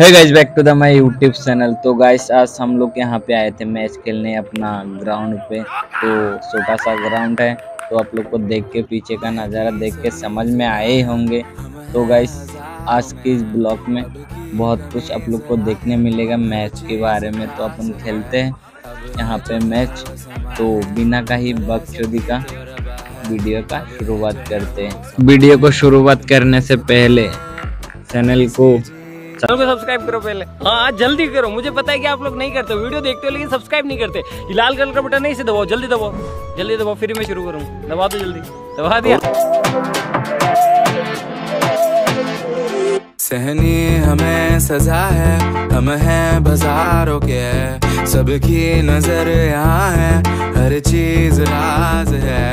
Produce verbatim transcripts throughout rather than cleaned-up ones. Hey guys, back to the my YouTube channel. तो guys, आज हम लोग यहाँ पे आए थे मैच खेलने अपना ग्राउंड पे। तो छोटा सा ग्राउंड है, तो आप लोग को देख के, पीछे का नज़ारा देख के समझ में आए होंगे। तो गाइस, आज के इस ब्लॉग में बहुत कुछ आप लोग को देखने मिलेगा मैच के बारे में। तो अपन खेलते हैं यहाँ पे मैच। तो बिना कहीं बकचोदी का वीडियो का शुरुआत करते हैं। वीडियो को शुरुआत करने से पहले चैनल को चैनल को सब्सक्राइब करो पहले। हाँ, जल्दी करो। मुझे पता है कि आप लोग नहीं करते, वीडियो देखते हो लेकिन सब्सक्राइब नहीं करते। ये लाल कलर का बटन है, इसे दबाओ। जल्दी दबाओ, जल्दी दबाओ, फिर मैं शुरू करूँ। दबा दो, जल्दी दबा दिया। सहनी हमें सजा है, हम हैं बाजारों के, सबकी नजर यहाँ है, हर चीज राज है।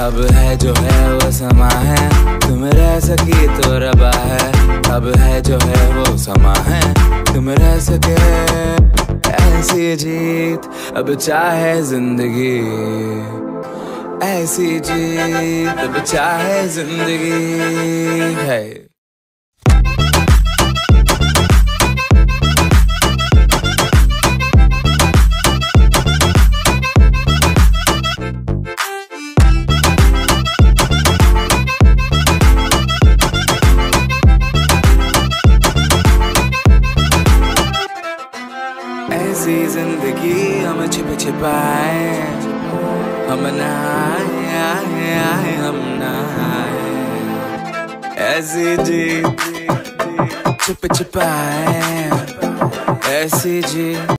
अब है जो है वो समा है, तुम रह सकी तो रबा है। अब है जो है वो समा है, तुम रह सके ऐसी जीत, अब चाहे जिंदगी ऐसी जीत, अब चाहे जिंदगी है। ऐसी जिंदगी हम छिप छिपाए, हम ना आए आए हम ना आए, ऐसी जी छिप छिपाए, ऐसी जी।